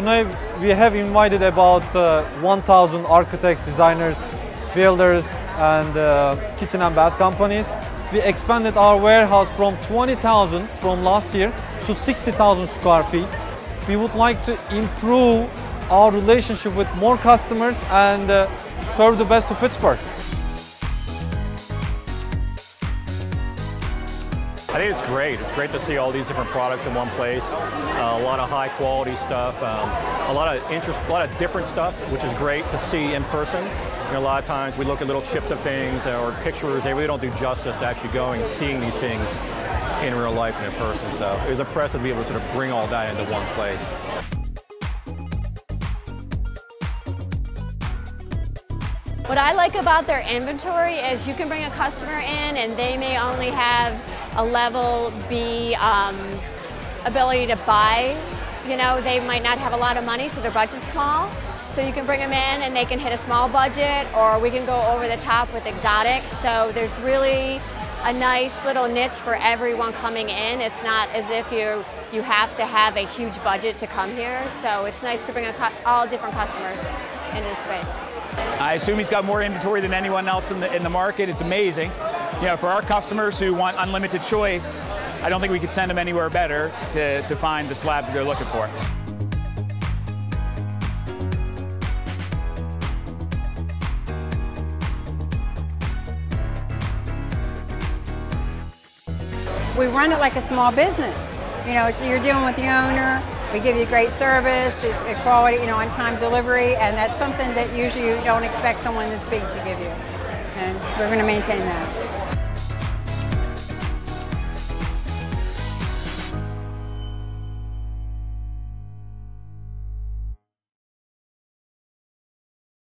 Tonight we have invited about 1,000 architects, designers, builders and kitchen and bath companies. We expanded our warehouse from 20,000 from last year to 60,000 square feet. We would like to improve our relationship with more customers and serve the best to Pittsburgh. I think it's great. It's great to see all these different products in one place. A lot of high quality stuff, a lot of interest, a lot of different stuff, which is great to see in person. And a lot of times we look at little chips of things or pictures. They really don't do justice to actually going and seeing these things in real life and in person. So it was impressive to be able to sort of bring all that into one place. What I like about their inventory is you can bring a customer in and they may only have a level B ability to buy. You know, they might not have a lot of money, so their budget's small. So you can bring them in and they can hit a small budget, or we can go over the top with exotics. So there's really a nice little niche for everyone coming in. It's not as if you have to have a huge budget to come here. So it's nice to bring all different customers into the space. I assume he's got more inventory than anyone else in the market. It's amazing. You know, for our customers who want unlimited choice, I don't think we could send them anywhere better to find the slab that they're looking for. We run it like a small business. You know, you're dealing with the owner. We give you great service, quality, you know, on-time delivery, and that's something that usually you don't expect someone this big to give you. And we're going to maintain that.